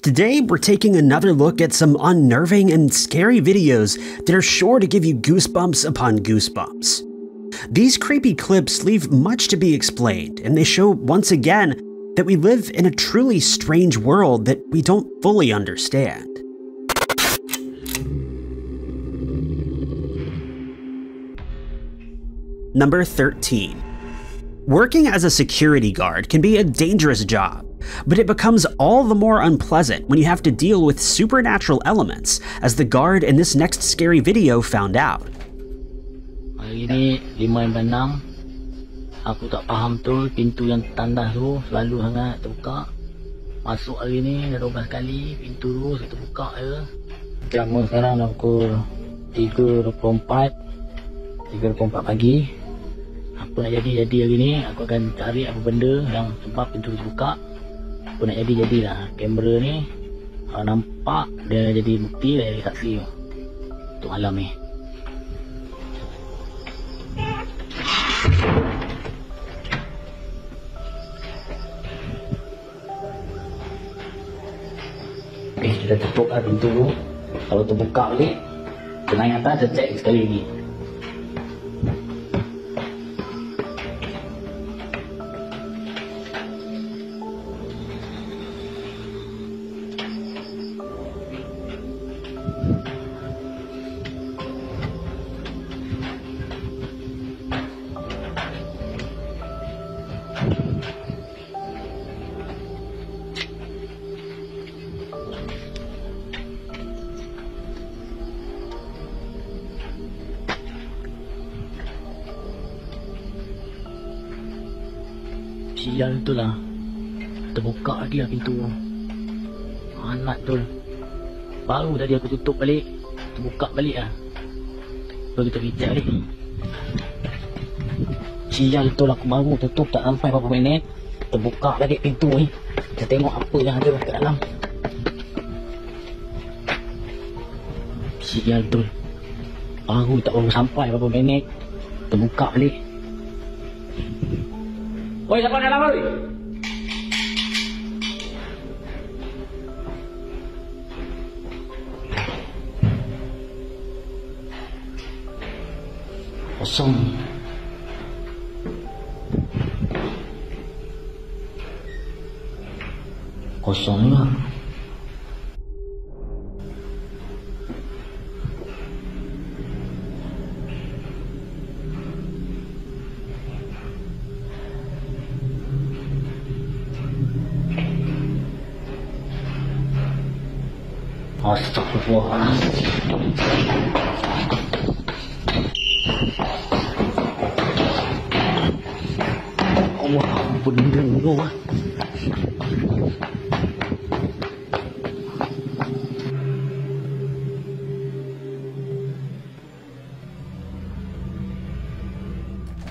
Today, we're taking another look at some unnerving and scary videos that are sure to give you goosebumps upon goosebumps. These creepy clips leave much to be explained, and they show once again that we live in a truly strange world that we don't fully understand. Number 13. Working as a security guard can be a dangerous job, but it becomes all the more unpleasant when you have to deal with supernatural elements, as the guard in this next scary video found out. Hari ini 556. Aku tak faham tu pintu yang tandas tu selalu sangat terbuka. Masuk hari ni dah 12 kali pintu tu satu buka je. Jam sekarang aku 3:24 pagi. Apa nak jadi hari ni, aku akan cari apa benda yang sebab pintu tu buka. Apa nak jadi jadilah. Kamera ni kalau nampak dia jadi bukti, dia jadi saksi untuk malam ni. Okay, kita tutup lah pintu tu. Kalau terbuka balik, tengah yang atas saya cek sekali lagi. Sial betul lah. Terbuka lagi lah pintu. Anak betul. Baru tadi aku tutup balik, terbuka balik lah. Baru kita recheck balik. Sial betul, aku baru tutup tak sampai berapa minit, terbuka balik pintu ni. Kita tengok apa yang ada kat dalam. Sial betul. Baru tak baru sampai berapa minit, terbuka balik. Oi, siapa dalam oi? Kosong. Kosong lah. Astagfirullah. Allah, benda tu lah.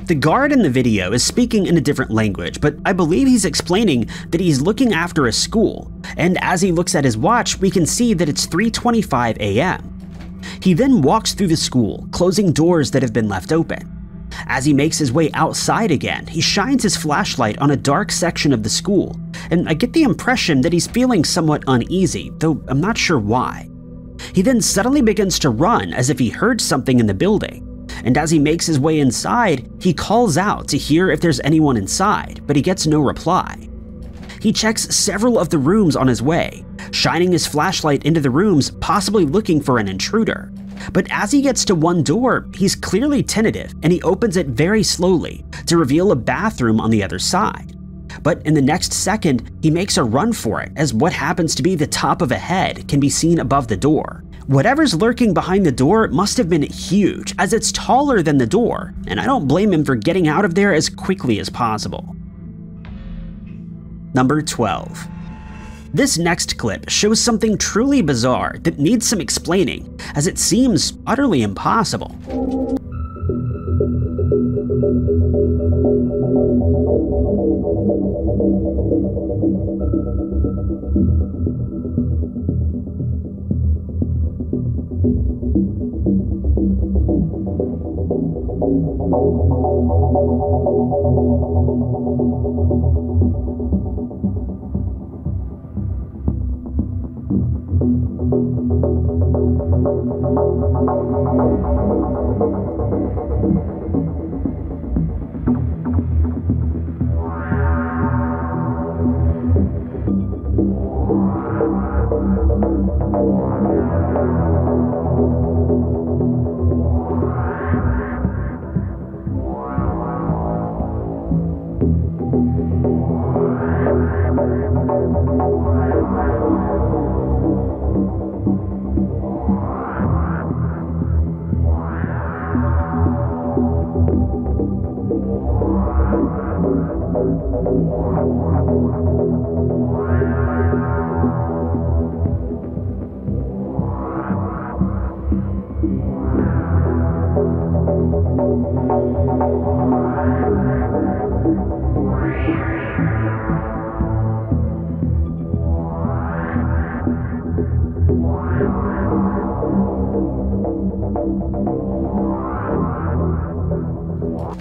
The guard in the video is speaking in a different language, but I believe he's explaining that he's looking after a school, and as he looks at his watch, we can see that it's 3:25 a.m. He then walks through the school, closing doors that have been left open. As he makes his way outside again, he shines his flashlight on a dark section of the school, and I get the impression that he's feeling somewhat uneasy, though I'm not sure why. He then suddenly begins to run as if he heard something in the building. And as he makes his way inside, he calls out to hear if there's anyone inside, but he gets no reply. He checks several of the rooms on his way, shining his flashlight into the rooms, possibly looking for an intruder. But as he gets to one door, he's clearly tentative, and he opens it very slowly to reveal a bathroom on the other side. But in the next second, he makes a run for it, as what happens to be the top of a head can be seen above the door. Whatever's lurking behind the door must have been huge, as it's taller than the door, and I don't blame him for getting out of there as quickly as possible. Number 12. This next clip shows something truly bizarre that needs some explaining, as it seems utterly impossible.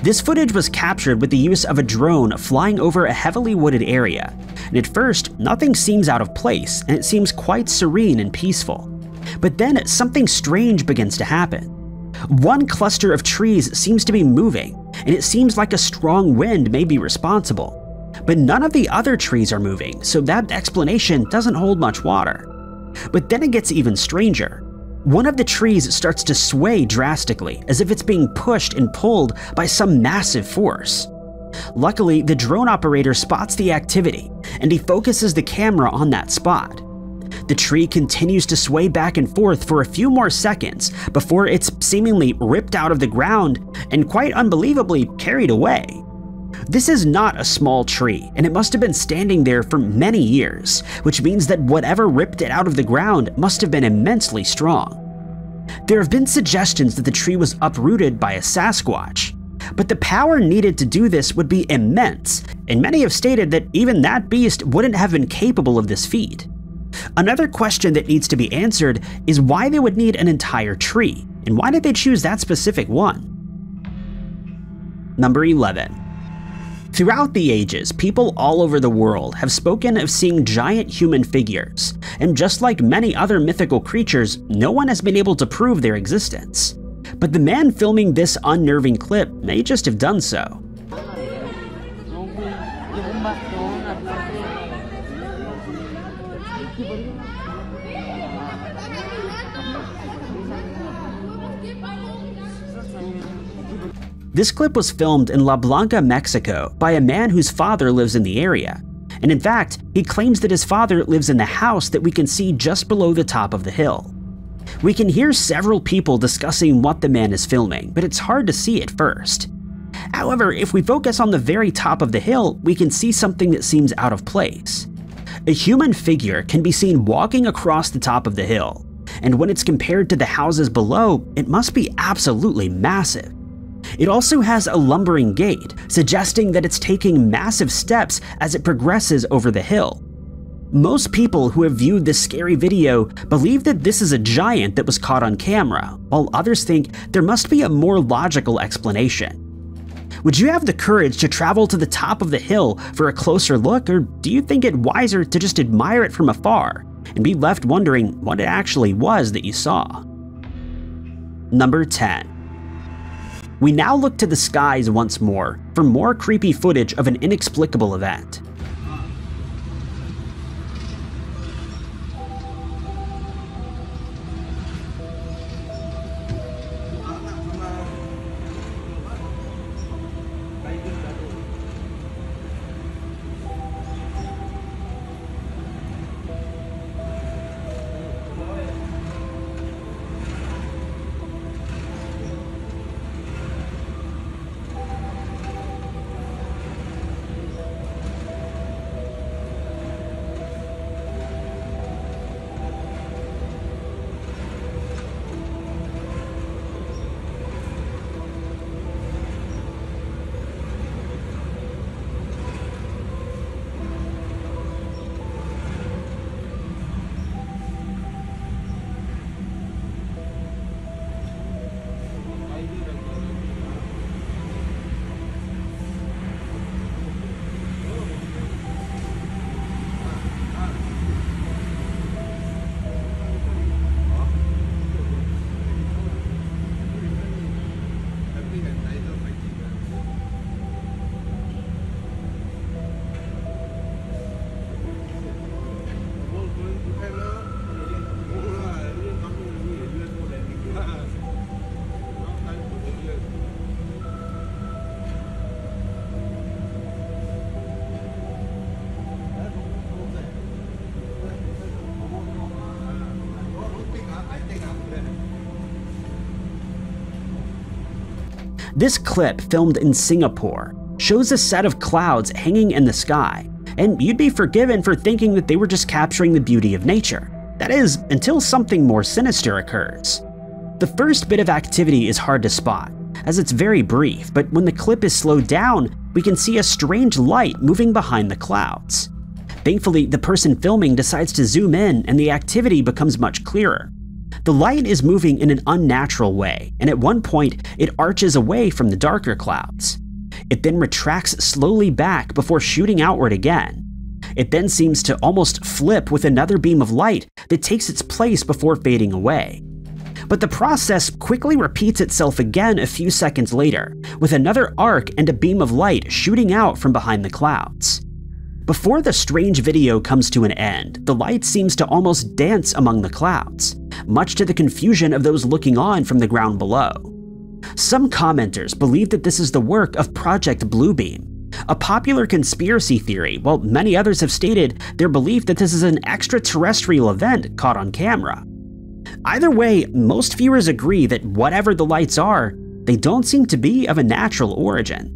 This footage was captured with the use of a drone flying over a heavily wooded area, and at first, nothing seems out of place and it seems quite serene and peaceful. But then something strange begins to happen. One cluster of trees seems to be moving, and it seems like a strong wind may be responsible. But none of the other trees are moving, so that explanation doesn't hold much water. But then it gets even stranger. One of the trees starts to sway drastically, as if it's being pushed and pulled by some massive force. Luckily, the drone operator spots the activity, and he focuses the camera on that spot. The tree continues to sway back and forth for a few more seconds before it's seemingly ripped out of the ground and quite unbelievably carried away. This is not a small tree, and it must have been standing there for many years, which means that whatever ripped it out of the ground must have been immensely strong. There have been suggestions that the tree was uprooted by a Sasquatch, but the power needed to do this would be immense, and many have stated that even that beast wouldn't have been capable of this feat. Another question that needs to be answered is why they would need an entire tree, and why did they choose that specific one? Number 11. Throughout the ages, people all over the world have spoken of seeing giant human figures, and just like many other mythical creatures, no one has been able to prove their existence. But the man filming this unnerving clip may just have done so. This clip was filmed in La Blanca, Mexico, by a man whose father lives in the area. And in fact, he claims that his father lives in the house that we can see just below the top of the hill. We can hear several people discussing what the man is filming, but it's hard to see at first. However, if we focus on the very top of the hill, we can see something that seems out of place. A human figure can be seen walking across the top of the hill, and when it's compared to the houses below, it must be absolutely massive. It also has a lumbering gait, suggesting that it's taking massive steps as it progresses over the hill. Most people who have viewed this scary video believe that this is a giant that was caught on camera, while others think there must be a more logical explanation. Would you have the courage to travel to the top of the hill for a closer look, or do you think it wiser to just admire it from afar and be left wondering what it actually was that you saw? Number 10. We now look to the skies once more for more creepy footage of an inexplicable event. This clip, filmed in Singapore, shows a set of clouds hanging in the sky, and you'd be forgiven for thinking that they were just capturing the beauty of nature. That is, until something more sinister occurs. The first bit of activity is hard to spot, as it's very brief, but when the clip is slowed down, we can see a strange light moving behind the clouds. Thankfully, the person filming decides to zoom in and the activity becomes much clearer. The light is moving in an unnatural way, and at one point, it arches away from the darker clouds. It then retracts slowly back before shooting outward again. It then seems to almost flip with another beam of light that takes its place before fading away. But the process quickly repeats itself again a few seconds later, with another arc and a beam of light shooting out from behind the clouds. Before the strange video comes to an end, the light seems to almost dance among the clouds, much to the confusion of those looking on from the ground below. Some commenters believe that this is the work of Project Bluebeam, a popular conspiracy theory, while many others have stated their belief that this is an extraterrestrial event caught on camera. Either way, most viewers agree that whatever the lights are, they don't seem to be of a natural origin.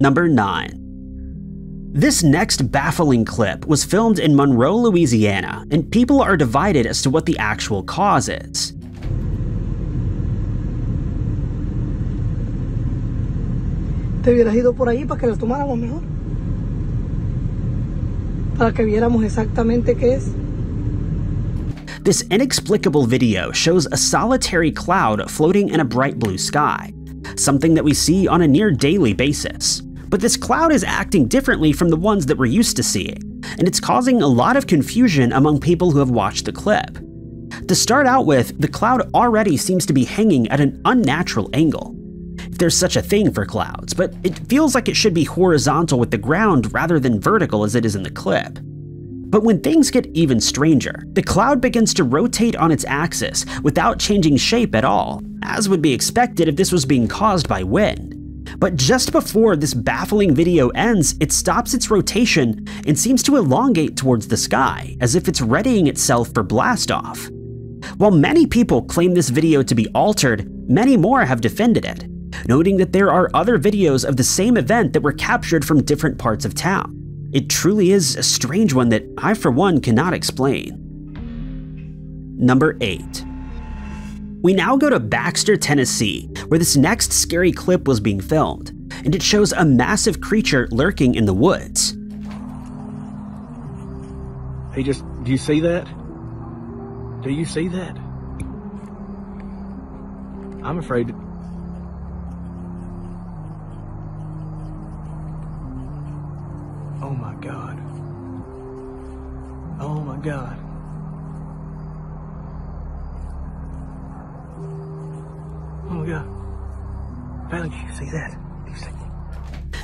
Number 9. This next baffling clip was filmed in Monroe, Louisiana, and people are divided as to what the actual cause is. Te hubieras ido por ahí para que lo tomáramos mejor. Para que viéramos exactamente qué es. This inexplicable video shows a solitary cloud floating in a bright blue sky, something that we see on a near daily basis. But this cloud is acting differently from the ones that we're used to seeing, and it's causing a lot of confusion among people who have watched the clip. To start out with, the cloud already seems to be hanging at an unnatural angle, if there's such a thing for clouds, but it feels like it should be horizontal with the ground rather than vertical as it is in the clip. But when things get even stranger, the cloud begins to rotate on its axis without changing shape at all, as would be expected if this was being caused by wind. But just before this baffling video ends, it stops its rotation and seems to elongate towards the sky, as if it's readying itself for blastoff. While many people claim this video to be altered, many more have defended it, noting that there are other videos of the same event that were captured from different parts of town. It truly is a strange one that I, for one, cannot explain. Number 8. We now go to Baxter, Tennessee, where this next scary clip was being filmed, and it shows a massive creature lurking in the woods. Hey, just, do you see that? Do you see that? I'm afraid to... Oh my God. Oh my God.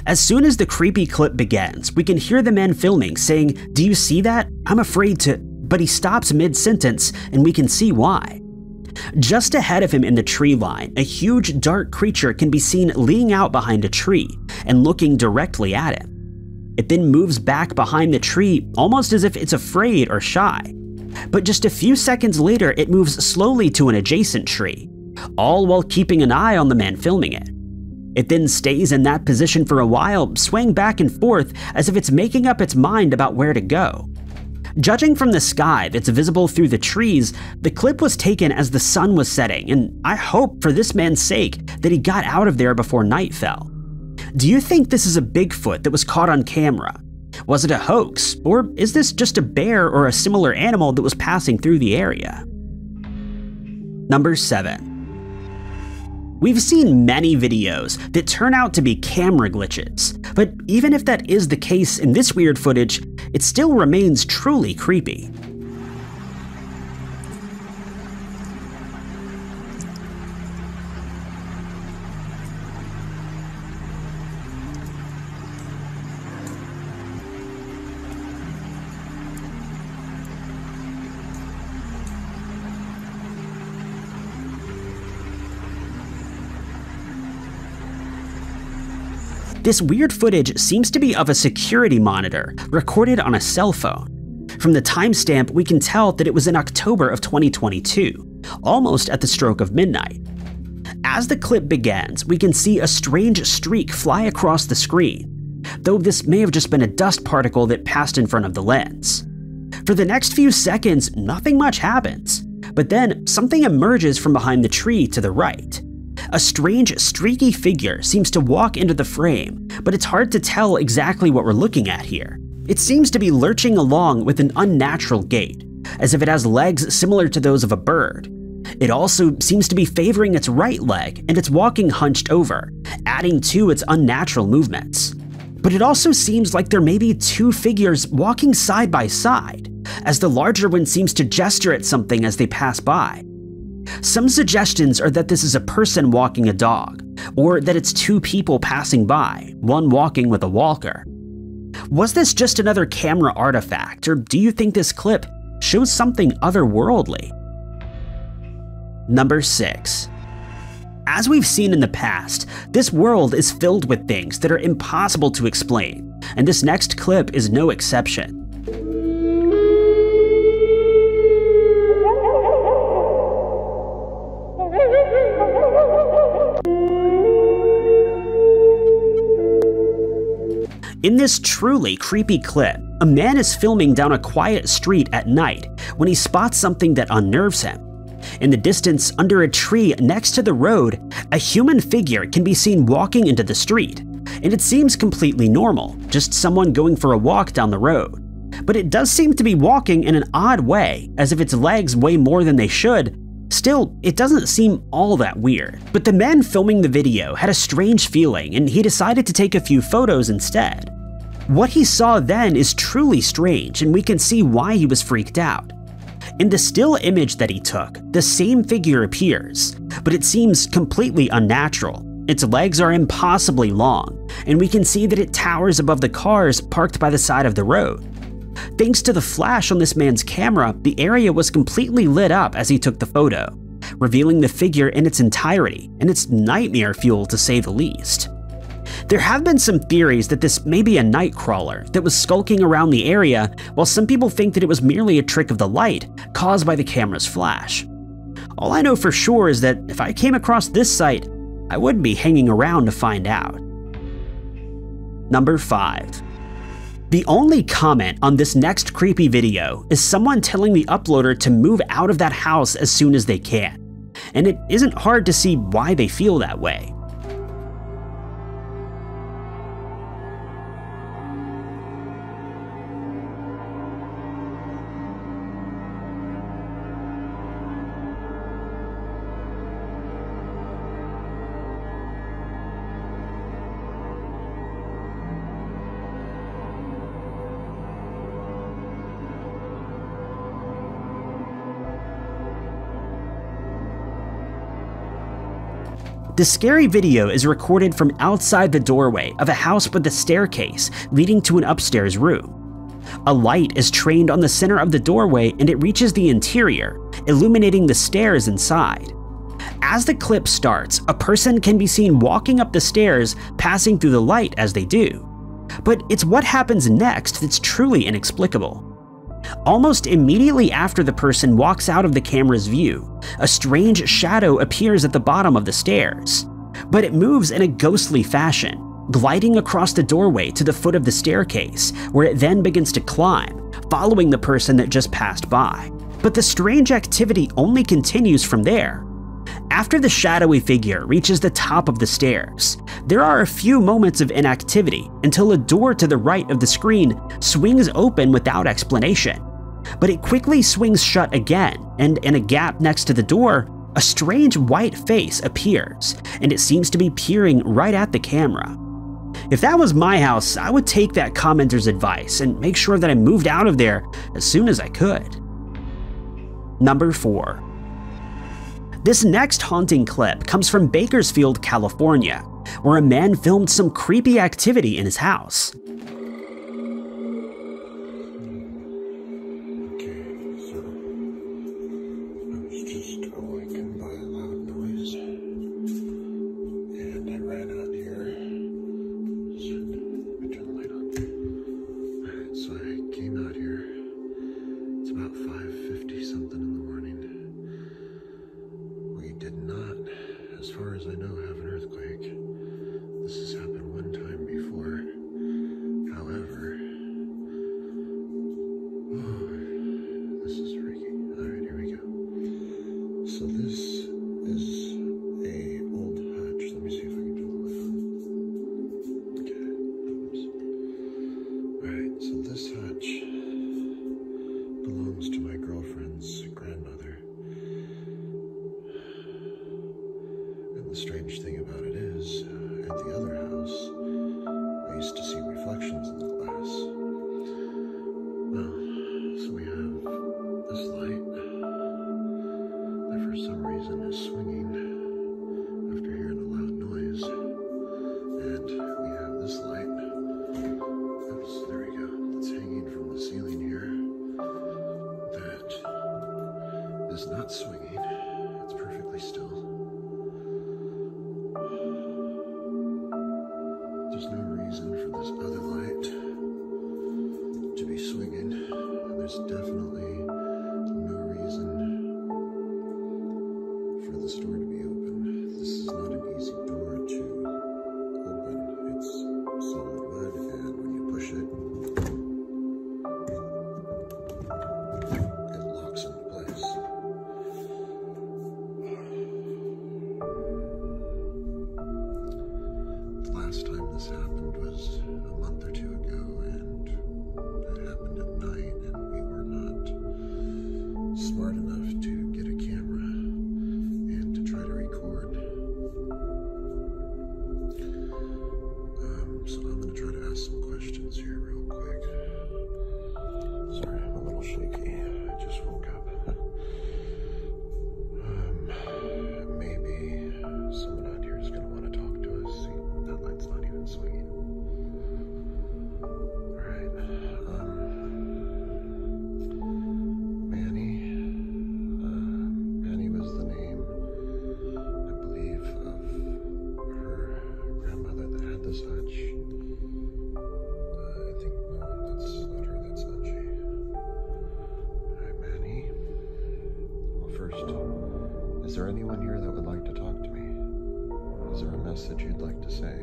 As soon as the creepy clip begins, we can hear the man filming saying, "Do you see that? I'm afraid to," but he stops mid-sentence and we can see why. Just ahead of him in the tree line, a huge dark creature can be seen leaning out behind a tree and looking directly at him. It then moves back behind the tree almost as if it's afraid or shy, but just a few seconds later it moves slowly to an adjacent tree, all while keeping an eye on the man filming it. It then stays in that position for a while, swaying back and forth as if it's making up its mind about where to go. Judging from the sky that's visible through the trees, the clip was taken as the sun was setting, and I hope for this man's sake that he got out of there before night fell. Do you think this is a Bigfoot that was caught on camera? Was it a hoax, or is this just a bear or a similar animal that was passing through the area? Number 7. We've seen many videos that turn out to be camera glitches, but even if that is the case in this weird footage, it still remains truly creepy. This weird footage seems to be of a security monitor recorded on a cell phone. From the timestamp, we can tell that it was in October of 2022, almost at the stroke of midnight. As the clip begins, we can see a strange streak fly across the screen, though this may have just been a dust particle that passed in front of the lens. For the next few seconds, nothing much happens, but then something emerges from behind the tree to the right. A strange, streaky figure seems to walk into the frame, but it's hard to tell exactly what we're looking at here. It seems to be lurching along with an unnatural gait, as if it has legs similar to those of a bird. It also seems to be favoring its right leg, and it's walking hunched over, adding to its unnatural movements. But it also seems like there may be two figures walking side by side, as the larger one seems to gesture at something as they pass by. Some suggestions are that this is a person walking a dog, or that it's two people passing by, one walking with a walker. Was this just another camera artifact, or do you think this clip shows something otherworldly? Number 6. As we've seen in the past, this world is filled with things that are impossible to explain, and this next clip is no exception. In this truly creepy clip, a man is filming down a quiet street at night when he spots something that unnerves him. In the distance, under a tree next to the road, a human figure can be seen walking into the street, and it seems completely normal, just someone going for a walk down the road. But it does seem to be walking in an odd way, as if its legs weigh more than they should. Still, it doesn't seem all that weird. But the man filming the video had a strange feeling, and he decided to take a few photos instead. What he saw then is truly strange, and we can see why he was freaked out. In the still image that he took, the same figure appears, but it seems completely unnatural. Its legs are impossibly long, and we can see that it towers above the cars parked by the side of the road. Thanks to the flash on this man's camera, the area was completely lit up as he took the photo, revealing the figure in its entirety, and it's nightmare fuel to say the least. There have been some theories that this may be a night crawler that was skulking around the area, while some people think that it was merely a trick of the light caused by the camera's flash. All I know for sure is that if I came across this site, I wouldn't be hanging around to find out. Number 5. The only comment on this next creepy video is someone telling the uploader to move out of that house as soon as they can, and it isn't hard to see why they feel that way. The scary video is recorded from outside the doorway of a house with a staircase leading to an upstairs room. A light is trained on the center of the doorway and it reaches the interior, illuminating the stairs inside. As the clip starts, a person can be seen walking up the stairs, passing through the light as they do. But it's what happens next that's truly inexplicable. Almost immediately after the person walks out of the camera's view, a strange shadow appears at the bottom of the stairs, but it moves in a ghostly fashion, gliding across the doorway to the foot of the staircase, where it then begins to climb, following the person that just passed by. But the strange activity only continues from there. After the shadowy figure reaches the top of the stairs, there are a few moments of inactivity until a door to the right of the screen swings open without explanation. But it quickly swings shut again, and in a gap next to the door, a strange white face appears, and it seems to be peering right at the camera. If that was my house, I would take that commenter's advice and make sure that I moved out of there as soon as I could. Number 4. This next haunting clip comes from Bakersfield, California, where a man filmed some creepy activity in his house. as far as I know, have an earthquake. This has happened one time before. However, oh, this is freaky. All right, here we go. So this is a old hutch. Let me see if I can do the light on. Okay. All right, so this hutch belongs to my girlfriend's grandmother. The strange thing about it is, at the other house, I used to see reflections in the glass. Well, so we have this light that for some reason is swinging after hearing a loud noise, and we have this light, oops, there we go, that's hanging from the ceiling here, that is not swinging, it's perfectly still. There's no reason for this other light to be swinging, and there's definitely no reason for this door to be open. This is not an easy door to open. It's solid wood, and when you push it, it locks into place. Last time this happened was a month or two ago, and it happened at night, and we were not smart enough to get a camera and to try to record. So I'm going to try to ask some questions here real quick. Sorry, I'm a little shaky. I just woke up. Maybe someone out here is going to want to talk to us. That light's not even swinging. All right. Manny. Manny was the name, I believe, of her grandmother that had this hutch. I think, no, that's not her, that's not she. All right, Manny. Well, first, is there anyone here that would like to talk to me? Is there a message you'd like to say?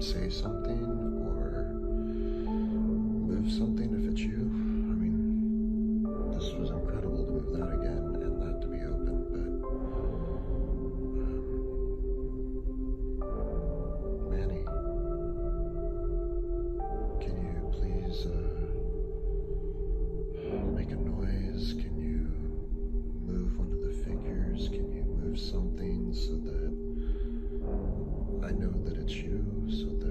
Say something or move something if it's you. I mean, this was incredible to move that again and that to be open, but Manny, can you please make a noise? Can you move one of the figures? Can you move something so that I know that it's you, so that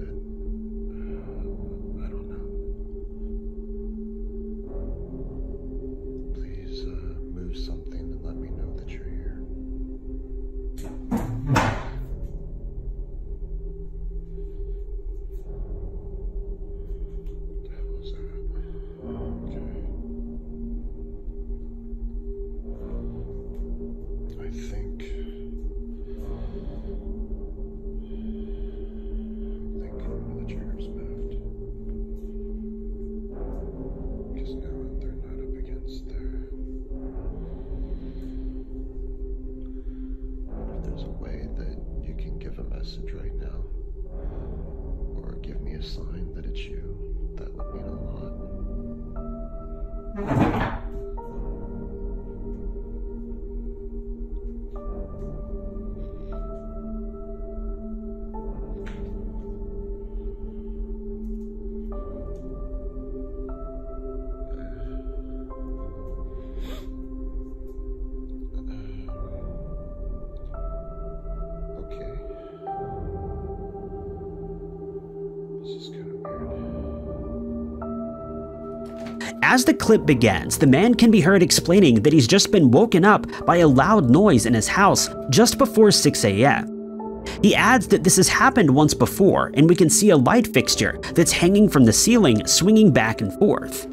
As the clip begins, the man can be heard explaining that he's just been woken up by a loud noise in his house just before 6 a.m. He adds that this has happened once before, and we can see a light fixture that's hanging from the ceiling swinging back and forth.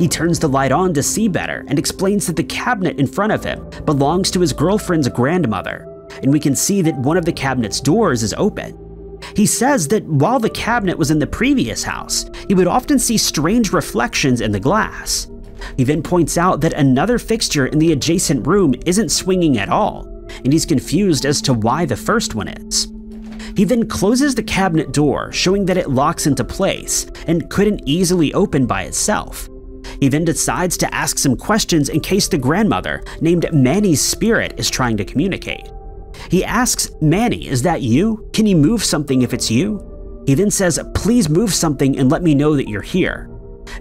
He turns the light on to see better and explains that the cabinet in front of him belongs to his girlfriend's grandmother, and we can see that one of the cabinet's doors is open. He says that while the cabinet was in the previous house, he would often see strange reflections in the glass. He then points out that another fixture in the adjacent room isn't swinging at all, and he's confused as to why the first one is. He then closes the cabinet door, showing that it locks into place and couldn't easily open by itself. He then decides to ask some questions in case the grandmother, named Manny's spirit, is trying to communicate. He asks, "Manny, is that you? Can you move something if it's you?" He then says, "Please move something and let me know that you're here."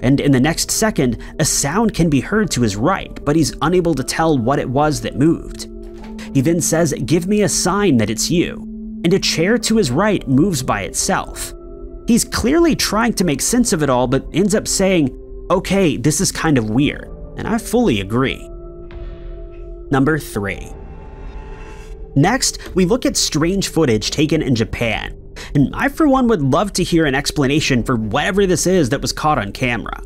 And in the next second, a sound can be heard to his right, but he's unable to tell what it was that moved. He then says, "Give me a sign that it's you," and a chair to his right moves by itself. He's clearly trying to make sense of it all, but ends up saying, "Okay, this is kind of weird, and I fully agree." Number 3. Next, we look at strange footage taken in Japan, and I for one would love to hear an explanation for whatever this is that was caught on camera.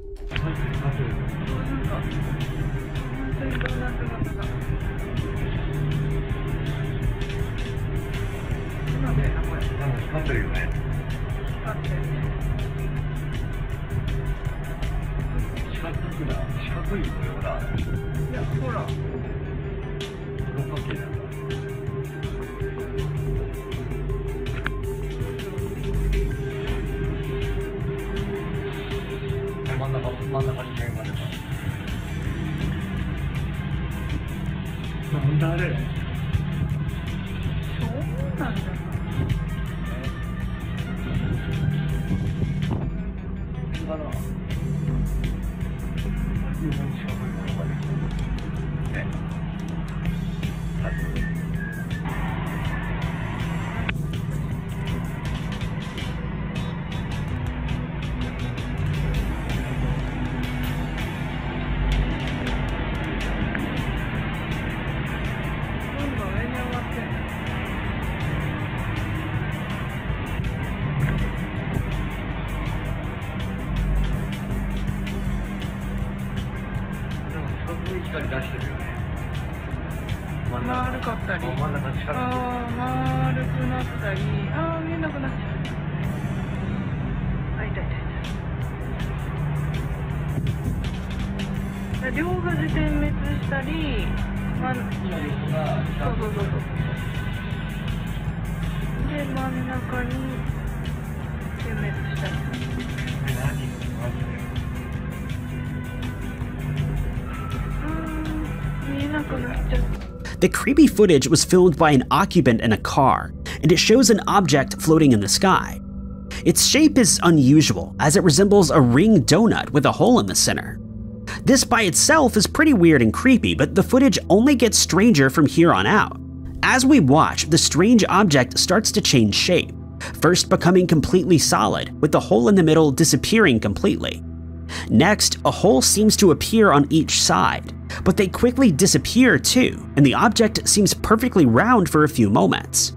The creepy footage was filmed by an occupant in a car, and it shows an object floating in the sky. Its shape is unusual, as it resembles a ring donut with a hole in the center. This by itself is pretty weird and creepy, but the footage only gets stranger from here on out. As we watch, the strange object starts to change shape, first becoming completely solid, with the hole in the middle disappearing completely. Next, a hole seems to appear on each side, but they quickly disappear too, and the object seems perfectly round for a few moments.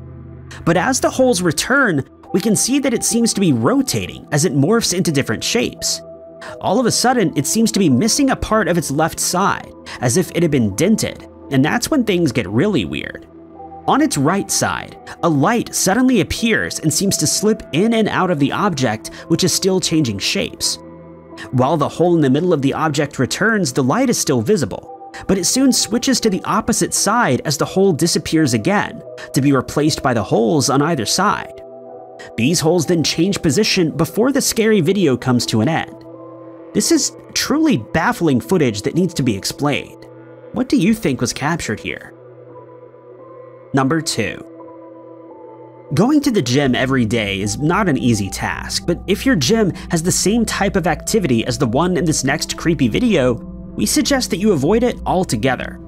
But as the holes return, we can see that it seems to be rotating as it morphs into different shapes. All of a sudden, it seems to be missing a part of its left side, as if it had been dented, and that's when things get really weird. On its right side, a light suddenly appears and seems to slip in and out of the object, which is still changing shapes. While the hole in the middle of the object returns, the light is still visible, but it soon switches to the opposite side as the hole disappears again, to be replaced by the holes on either side. These holes then change position before the scary video comes to an end. This is truly baffling footage that needs to be explained. What do you think was captured here? Number 2. Going to the gym every day is not an easy task, but if your gym has the same type of activity as the one in this next creepy video, we suggest that you avoid it altogether.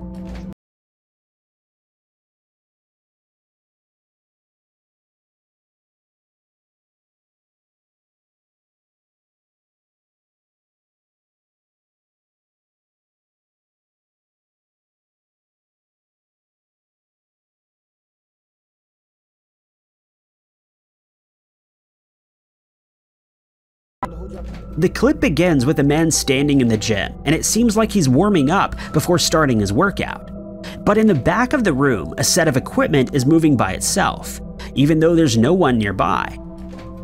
The clip begins with a man standing in the gym, and it seems like he's warming up before starting his workout. But in the back of the room, a set of equipment is moving by itself, even though there's no one nearby.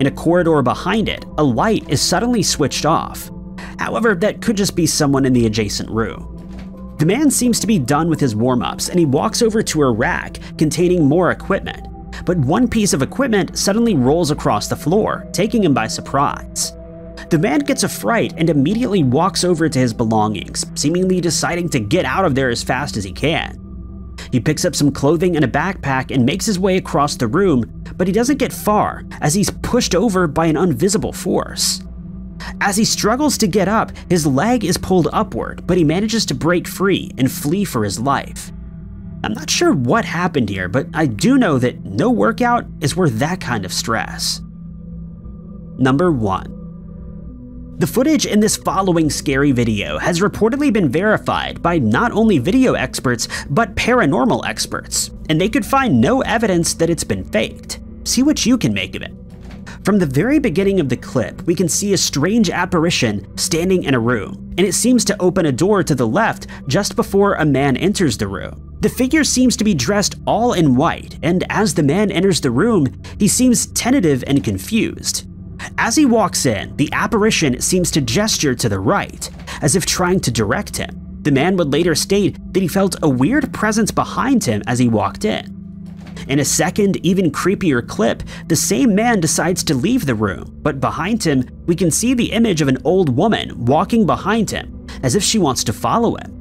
In a corridor behind it, a light is suddenly switched off. However, that could just be someone in the adjacent room. The man seems to be done with his warm-ups, and he walks over to a rack containing more equipment. But one piece of equipment suddenly rolls across the floor, taking him by surprise. The man gets a fright and immediately walks over to his belongings, seemingly deciding to get out of there as fast as he can. He picks up some clothing and a backpack and makes his way across the room, but he doesn't get far as he's pushed over by an invisible force. As he struggles to get up, his leg is pulled upward, but he manages to break free and flee for his life. I'm not sure what happened here, but I do know that no workout is worth that kind of stress. Number 1. The footage in this following scary video has reportedly been verified by not only video experts, but paranormal experts, and they could find no evidence that it's been faked. See what you can make of it. From the very beginning of the clip, we can see a strange apparition standing in a room, and it seems to open a door to the left just before a man enters the room. The figure seems to be dressed all in white, and as the man enters the room, he seems tentative and confused. As he walks in, the apparition seems to gesture to the right, as if trying to direct him. The man would later state that he felt a weird presence behind him as he walked in. In a second, even creepier clip, the same man decides to leave the room, but behind him, we can see the image of an old woman walking behind him, as if she wants to follow him.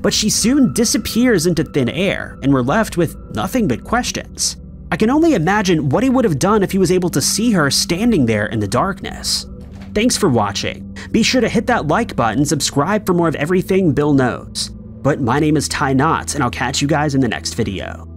But she soon disappears into thin air, and we're left with nothing but questions. I can only imagine what he would have done if he was able to see her standing there in the darkness. Thanks for watching. Be sure to hit that like button, subscribe for more of everything Bill knows. But my name is Ty Notts, and I'll catch you guys in the next video.